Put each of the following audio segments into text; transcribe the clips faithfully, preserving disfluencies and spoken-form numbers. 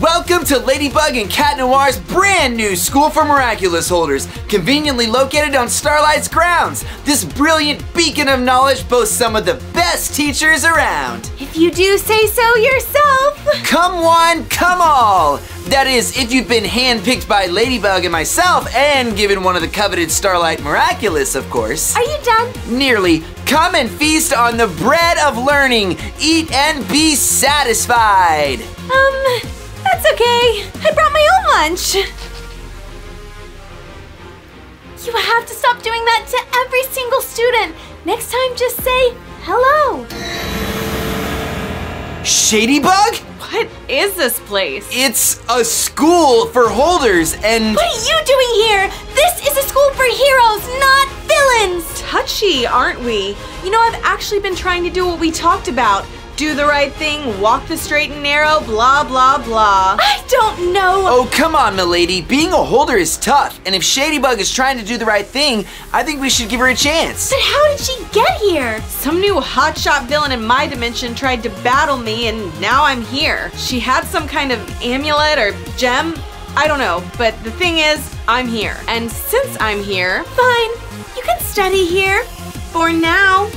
Welcome to Ladybug and Cat Noir's brand new School for Miraculous holders, conveniently located on Starlight's grounds. This brilliant beacon of knowledge boasts some of the best teachers around. If you do say so yourself. Come one, come all. That is, if you've been handpicked by Ladybug and myself and given one of the coveted Starlight Miraculous, of course. Are you done? Nearly. Come and feast on the bread of learning. Eat and be satisfied. Um... That's okay. I brought my own lunch. You have to stop doing that to every single student. Next time, just say hello. Shadybug? What is this place? It's a school for holders and... What are you doing here? This is a school for heroes, not villains. Touchy, aren't we? You know, I've actually been trying to do what we talked about. Do the right thing, walk the straight and narrow, blah, blah, blah. I don't know. Oh, come on, milady. Being a holder is tough, and if Shadybug is trying to do the right thing, I think we should give her a chance. But how did she get here? Some new hotshot villain in my dimension tried to battle me, and now I'm here. She had some kind of amulet or gem. I don't know, but the thing is, I'm here. And since I'm here... Fine, you can study here. For now.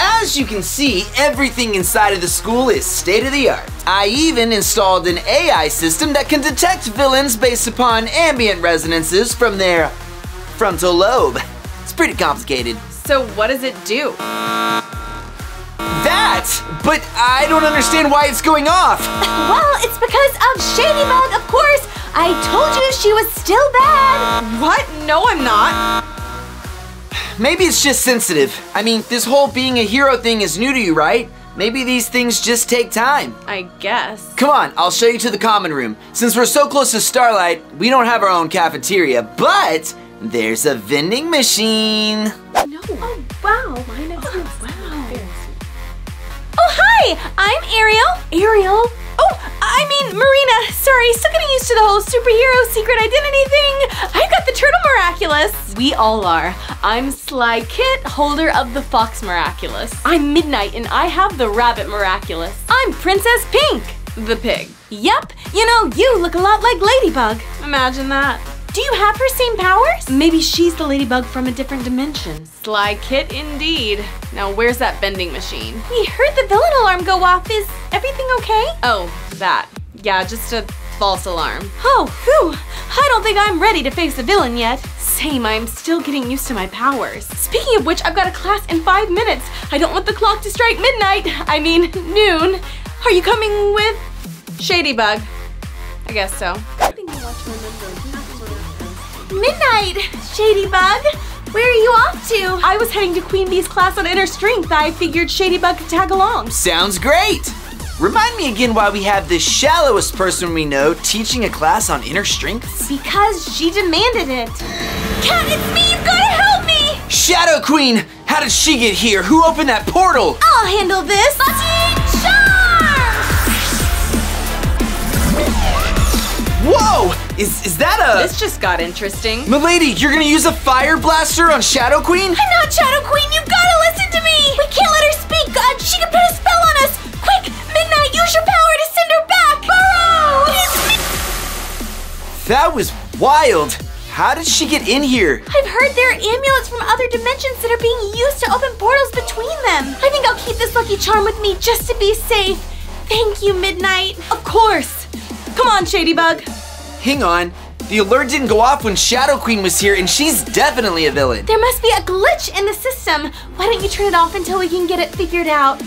As you can see, everything inside of the school is state-of-the-art. I even installed an A I system that can detect villains based upon ambient resonances from their frontal lobe. It's pretty complicated. So what does it do? That? But I don't understand why it's going off. Well, it's because of Shadybug, of course. I told you she was still bad. What? No, I'm not. Maybe it's just sensitive. I mean, this whole being a hero thing is new to you, right? Maybe these things just take time. I guess. Come on, I'll show you to the common room. Since we're so close to Starlight, we don't have our own cafeteria, but there's a vending machine. No. Oh, wow. Mine is oh, wow. Oh, hi. I'm Ariel. Ariel? Oh, I mean, Marina. Sorry, still getting used to the whole superhero secret identity thing. I've got the turtle miraculous. We all are. I'm Sly Kit, holder of the Fox Miraculous. I'm Midnight, and I have the Rabbit Miraculous. I'm Princess Pink, the pig. Yep, you know, you look a lot like Ladybug. Imagine that. Do you have her same powers? Maybe she's the Ladybug from a different dimension. Sly Kit indeed. Now where's that vending machine? We heard the villain alarm go off. Is everything okay? Oh, that. Yeah, just a false alarm. Oh, whew. I don't think I'm ready to face the villain yet. Same, I'm still getting used to my powers. Speaking of which, I've got a class in five minutes. I don't want the clock to strike midnight. I mean, noon. Are you coming with Shadybug? I guess so. Midnight! Shadybug, where are you off to? I was heading to Queen Bee's class on inner strength. I figured Shadybug could tag along. Sounds great! Remind me again why we have the shallowest person we know teaching a class on inner strength? Because she demanded it. Cat, it's me! You've gotta help me! Shadow Queen! How did she get here? Who opened that portal? I'll handle this! Lucky Charm! Whoa! Is, is that a... This just got interesting. Milady, you're gonna use a fire blaster on Shadow Queen? I'm not Shadow Queen, you've gotta listen to me! We can't let her speak, uh, she can put a spell on us! Quick, Midnight, use your power to send her back! Burrow! That was wild. How did she get in here? I've heard there are amulets from other dimensions that are being used to open portals between them. I think I'll keep this lucky charm with me just to be safe. Thank you, Midnight. Of course. Come on, Shadybug. Hang on, the alert didn't go off when Shadow Queen was here, and she's definitely a villain. There must be a glitch in the system. Why don't you turn it off until we can get it figured out?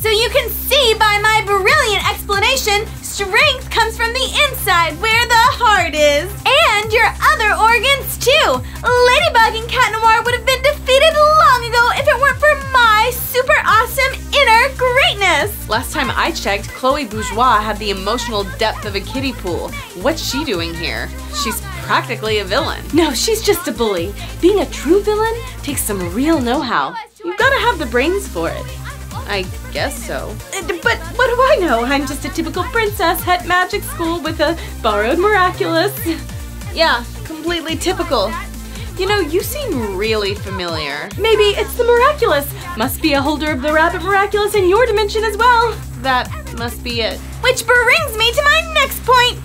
So you can see by my brilliant explanation, strength comes from the inside where the heart is. And your other organs too. Ladybug and Cat Noir would have been defeated long ago if it weren't for my super awesome inner greatness. Last time I checked, Chloe Bourgeois had the emotional depth of a kiddie pool. What's she doing here? She's practically a villain. No, she's just a bully. Being a true villain takes some real know-how. You've got to have the brains for it. I guess so. But what do I know? I'm just a typical princess at magic school with a borrowed miraculous. Yeah, completely typical. You know, you seem really familiar. Maybe it's the miraculous. Must be a holder of the rabbit miraculous in your dimension as well. That must be it. Which brings me to my next point.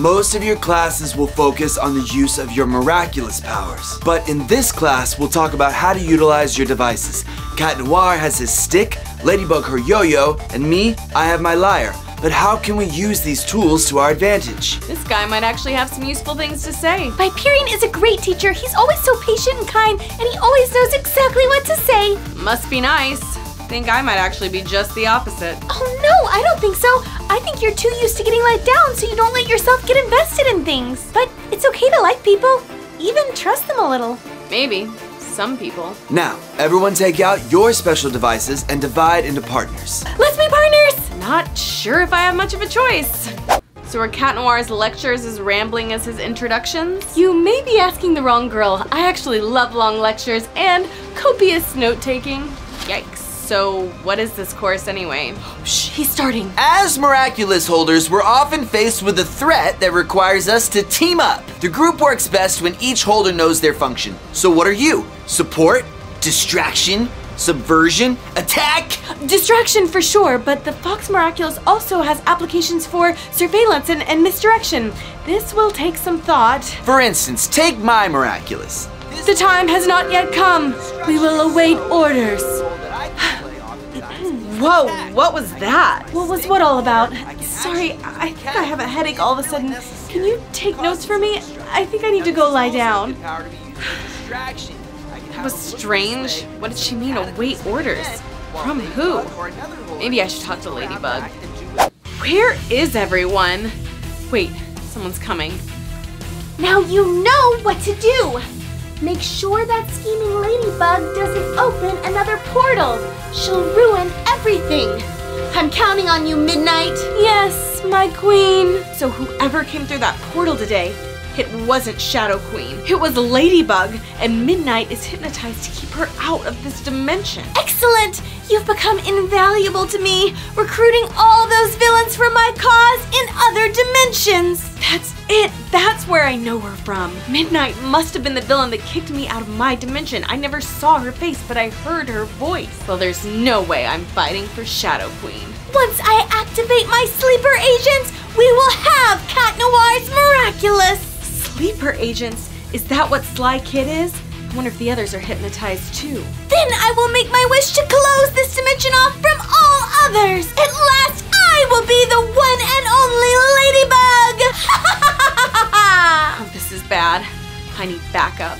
Most of your classes will focus on the use of your miraculous powers, but in this class we'll talk about how to utilize your devices. Cat Noir has his stick, Ladybug her yo-yo, and me, I have my lyre. But how can we use these tools to our advantage? This guy might actually have some useful things to say. Vipurian is a great teacher. He's always so patient and kind, and he always knows exactly what to say. Must be nice. I think I might actually be just the opposite. Oh no, I don't think so. I think you're too used to getting let down, so you don't let yourself get invested in things. But it's okay to like people, even trust them a little. Maybe. Some people. Now, everyone take out your special devices and divide into partners. Let's be partners! Not sure if I have much of a choice. So are Cat Noir's lectures as rambling as his introductions? You may be asking the wrong girl. I actually love long lectures and copious note-taking. Yikes. So what is this course anyway? Shh, he's starting. As Miraculous holders, we're often faced with a threat that requires us to team up. The group works best when each holder knows their function. So what are you? Support, distraction, subversion, attack? Distraction for sure, but the Fox Miraculous also has applications for surveillance and, and misdirection. This will take some thought. For instance, take my Miraculous. The time has not yet come. We will await orders. Whoa, what was that? What was what all about? Sorry, I think I have a headache all of a sudden. Can you take notes for me? I think I need to go lie down. That was strange. What did she mean, await orders? From who? Maybe I should talk to Ladybug. Where is everyone? Wait, someone's coming. Now you know what to do! Make sure that scheming Ladybug doesn't open another portal. She'll ruin everything. I'm counting on you, Midnight. Yes, my queen. So whoever came through that portal today, it wasn't Shadow Queen. It was Ladybug, and Midnight is hypnotized to keep her out of this dimension. Excellent! You've become invaluable to me, recruiting all those villains for my cause in other dimensions. That's it. That's where I know her from. Midnight must have been the villain that kicked me out of my dimension. I never saw her face, but I heard her voice. Well, there's no way I'm fighting for Shadow Queen. Once I activate my sleeper agents, we will have Cat Noir's Miraculous. Sleeper agents? Is that what Sly Kit is? I wonder if the others are hypnotized too. Then I will make my wish to close this dimension off from all others. At last, I will be the one and only Ladybug. Oh, this is bad. I need backup.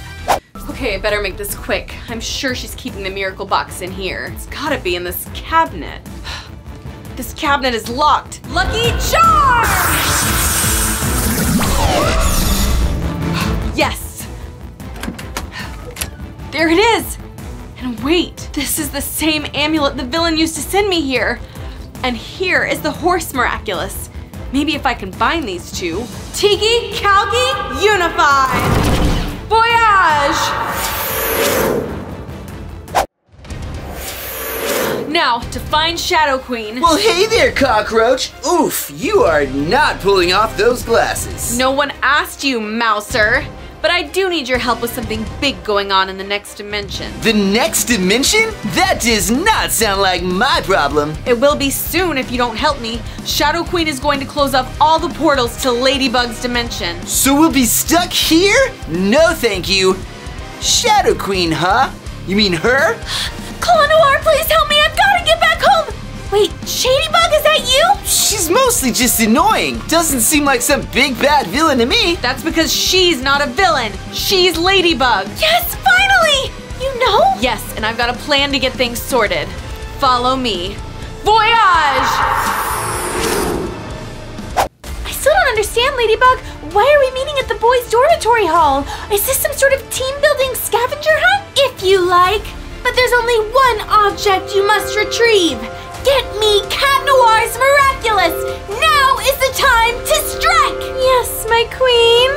Okay, I better make this quick. I'm sure she's keeping the miracle box in here. It's gotta be in this cabinet. This cabinet is locked. Lucky charm! Yes. There it is! And wait, this is the same amulet the villain used to send me here. And here is the horse miraculous. Maybe if I can find these two. Tiki, Kalki, unified! Voyage! Now, to find Shadow Queen. Well, hey there, cockroach. Oof, you are not pulling off those glasses. No one asked you, Mouser. But I do need your help with something big going on in the next dimension. The next dimension? That does not sound like my problem. It will be soon if you don't help me. Shadow Queen is going to close up all the portals to Ladybug's dimension. So we'll be stuck here? No thank you. Shadow Queen, huh? You mean her? Claw Noir, please help me. I've got to get back home. Wait, Shadybug, is that you? She's mostly just annoying. Doesn't seem like some big bad villain to me. That's because she's not a villain. She's Ladybug. Yes, finally! You know? Yes, and I've got a plan to get things sorted. Follow me. Voyage! I still don't understand, Ladybug. Why are we meeting at the boys' dormitory hall? Is this some sort of team-building scavenger hunt? If you like. But there's only one object you must retrieve. Get me Cat Noir's Miraculous! Now is the time to strike! Yes, my queen.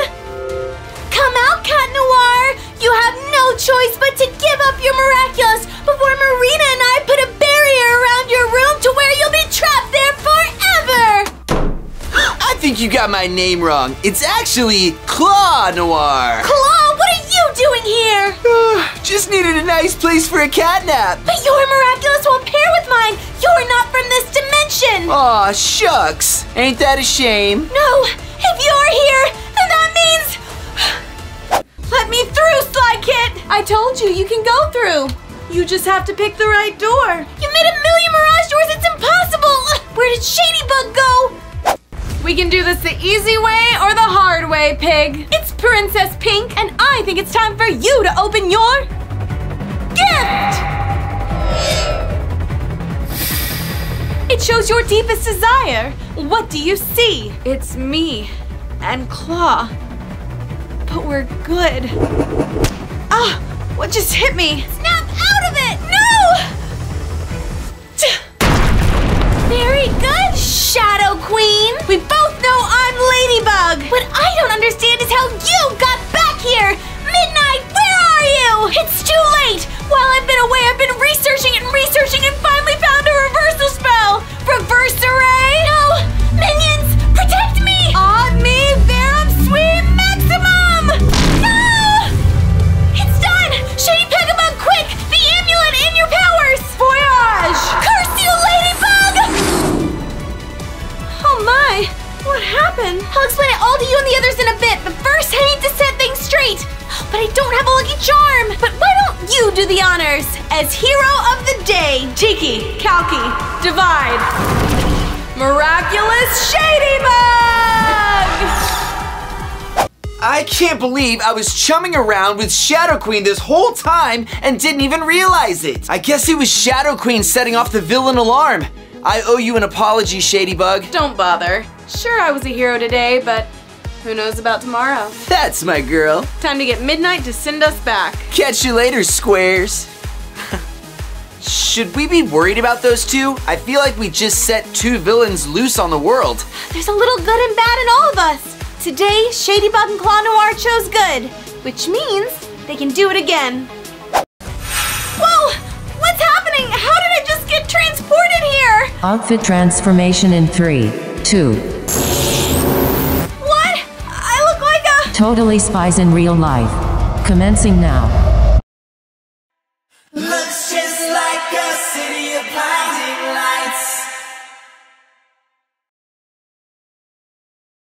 Come out, Cat Noir! You have no choice but to give up your Miraculous before Marina and I put a barrier around your room to where you'll be trapped there forever! I think you got my name wrong. It's actually Claw Noir. Claw, what are you doing here? Just needed a nice place for a cat nap. But your Miraculous won't pair with mine. You're not from this dimension. kitchen! Aw, shucks! Ain't that a shame? No! If you're here, then that means... Let me through, Sly Kit! I told you, you can go through. You just have to pick the right door. You made a million mirage doors, it's impossible! Where did Shadybug go? We can do this the easy way or the hard way, Pig. It's Princess Pink, and I think it's time for you to open your gift! It shows your deepest desire. What do you see? It's me and Claw, but we're good. Ah, what just hit me? Snap out of it! No! Very good, Shadow Queen. We both know I'm Ladybug. What I don't understand is how you got back here. Midnight, where are you? It's too late. While I've been away, I've been researching and researching and finally found a reversal spell. Reverse array? No! Minions, protect me! On me, Verum Sweet Maximum! No! It's done! Shady Pegabug, quick! The amulet in your powers! Voyage! Curse you, Ladybug! Oh my, what happened? I'll explain it all to you and the others in a bit, but first I need to set things straight. But I don't have a lucky charm. But why don't you do the honors? As hero of the day, Tiki, Kalki, Divide, Miraculous Shadybug! I can't believe I was chumming around with Shadow Queen this whole time and didn't even realize it. I guess it was Shadow Queen setting off the villain alarm. I owe you an apology, Shadybug. Don't bother. Sure, I was a hero today, but who knows about tomorrow? That's my girl. Time to get Midnight to send us back. Catch you later, Squares. Should we be worried about those two? I feel like we just set two villains loose on the world. There's a little good and bad in all of us. Today, Shadybug and Claw Noir chose good, which means they can do it again. Whoa! What's happening? How did I just get transported here? Outfit transformation in three, two. Totally spies in real life. Commencing now. Looks just like a city of blinding lights.